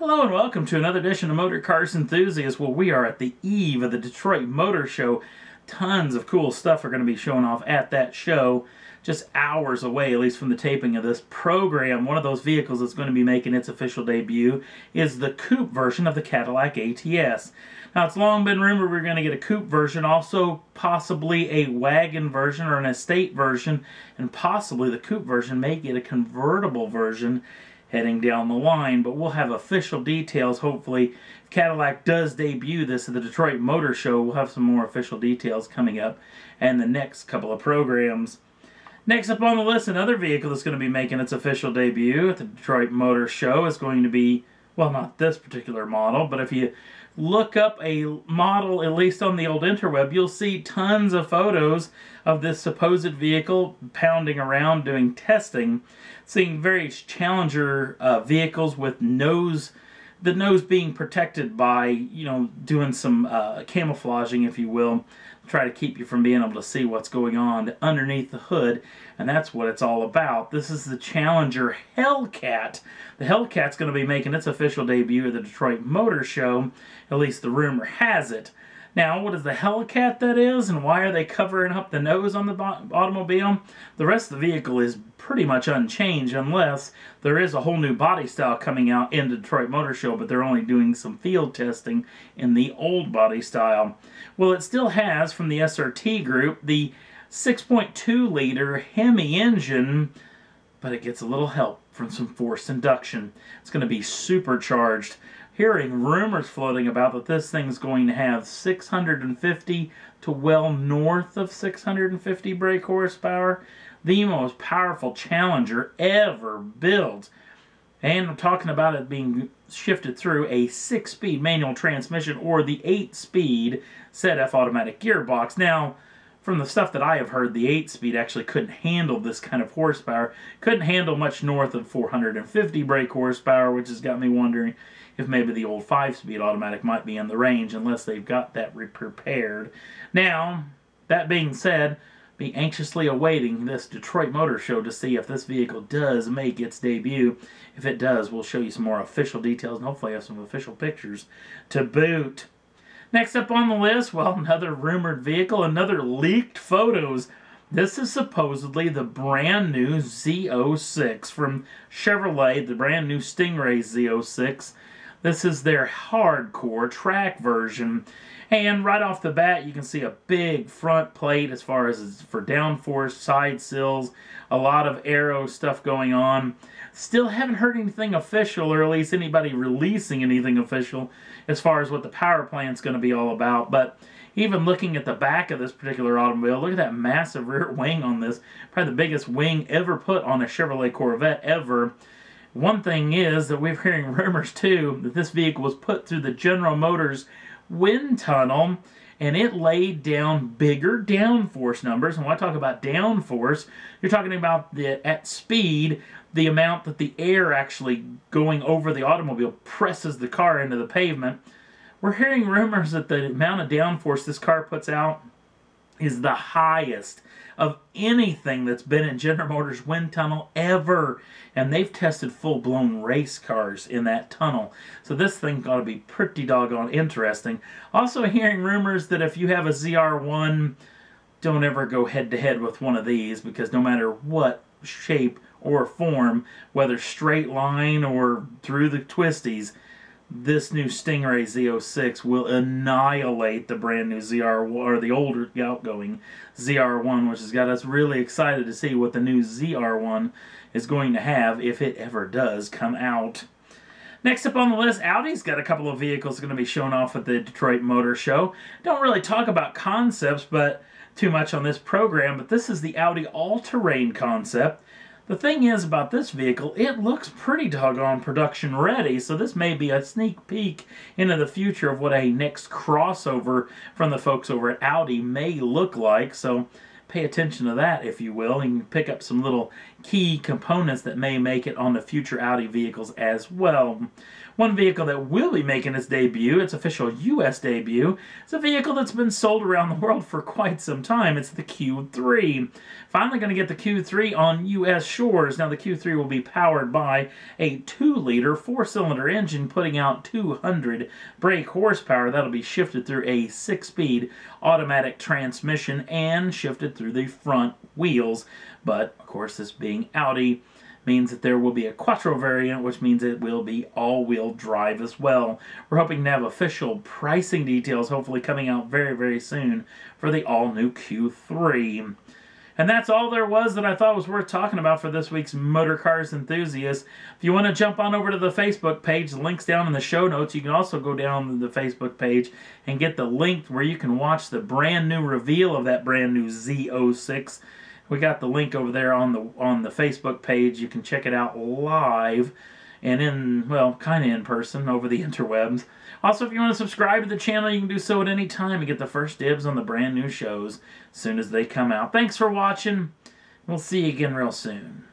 Hello and welcome to another edition of Motor Cars Enthusiast. Well, we are at the eve of the Detroit Motor Show. Tons of cool stuff are going to be showing off at that show. Just hours away, at least from the taping of this program, one of those vehicles that's going to be making its official debut is the coupe version of the Cadillac ATS. Now, it's long been rumored we're going to get a coupe version, also possibly a wagon version or an estate version, and possibly the coupe version may get a convertible version heading down the line, but we'll have official details. Hopefully, if Cadillac does debut this at the Detroit Motor Show, we'll have some more official details coming up in the next couple of programs. Next up on the list, another vehicle that's going to be making its official debut at the Detroit Motor Show is going to be, well, not this particular model, but if you look up a model, at least on the old interweb, you'll see tons of photos of this supposed vehicle pounding around doing testing, seeing various Challenger vehicles with the nose being protected by, you know, doing some camouflaging, if you will, try to keep you from being able to see what's going on underneath the hood, and that's what it's all about. This is the Challenger Hellcat. The Hellcat's going to be making its official debut at the Detroit Motor Show, at least the rumor has it. Now, what is the Hellcat that is, and why are they covering up the nose on the automobile? The rest of the vehicle is pretty much unchanged, unless there is a whole new body style coming out in the Detroit Motor Show, but they're only doing some field testing in the old body style. Well, it still has, from the SRT Group, the 6.2-liter Hemi engine, but it gets a little help from some forced induction. It's going to be supercharged. Hearing rumors floating about that this thing's going to have 650 to well north of 650 brake horsepower. The most powerful Challenger ever built. And I'm talking about it being shifted through a 6-speed manual transmission or the 8-speed ZF automatic gearbox. Now, from the stuff that I have heard, the 8-speed actually couldn't handle this kind of horsepower. Couldn't handle much north of 450 brake horsepower, which has got me wondering if maybe the old 5-speed automatic might be in the range, unless they've got that prepared. Now, that being said, be anxiously awaiting this Detroit Motor Show to see if this vehicle does make its debut. If it does, we'll show you some more official details and hopefully have some official pictures to boot. Next up on the list, well, another rumored vehicle, another leaked photos. This is supposedly the brand new Z06 from Chevrolet, the brand new Stingray Z06. This is their hardcore track version. And right off the bat, you can see a big front plate as far as it's for downforce, side sills, a lot of aero stuff going on. Still haven't heard anything official, or at least anybody releasing anything official as far as what the power plant's going to be all about. But even looking at the back of this particular automobile, look at that massive rear wing on this. Probably the biggest wing ever put on a Chevrolet Corvette ever. One thing is that we're hearing rumors, too, that this vehicle was put through the General Motors wind tunnel, and it laid down bigger downforce numbers. And when I talk about downforce, you're talking about at speed, the amount that the air actually going over the automobile presses the car into the pavement. We're hearing rumors that the amount of downforce this car puts out is the highest of anything that's been in General Motors wind tunnel ever. And they've tested full-blown race cars in that tunnel. So this thing ought to be pretty doggone interesting. Also hearing rumors that if you have a ZR1, don't ever go head-to-head with one of these, because no matter what shape or form, whether straight line or through the twisties, this new Stingray Z06 will annihilate the brand new ZR1, or the older outgoing ZR1, which has got us really excited to see what the new ZR1 is going to have if it ever does come out. Next up on the list, Audi's got a couple of vehicles going to be shown off at the Detroit Motor Show. Don't really talk about concepts but too much on this program, but this is the Audi All-Terrain concept. The thing is about this vehicle, it looks pretty doggone production ready, so this may be a sneak peek into the future of what a next crossover from the folks over at Audi may look like, so pay attention to that, if you will, and you can pick up some little key components that may make it on the future Audi vehicles as well. One vehicle that will be making its debut, its official U.S. debut, is a vehicle that's been sold around the world for quite some time. It's the Q3. Finally going to get the Q3 on U.S. shores. Now the Q3 will be powered by a 2-liter 4-cylinder engine putting out 200 brake horsepower. That'll be shifted through a 6-speed automatic transmission and shifted through the front wheels. But, of course, this being Audi, means that there will be a Quattro variant, which means it will be all-wheel drive as well. We're hoping to have official pricing details hopefully coming out very, very soon for the all-new Q3. And that's all there was that I thought was worth talking about for this week's Motor Cars Enthusiast. If you want to jump on over to the Facebook page, the link's down in the show notes. You can also go down to the Facebook page and get the link where you can watch the brand new reveal of that brand new Z06. We got the link over there on the Facebook page. You can check it out live and kind of in person over the interwebs. Also, if you want to subscribe to the channel, you can do so at any time and get the first dibs on the brand new shows as soon as they come out. Thanks for watching. We'll see you again real soon.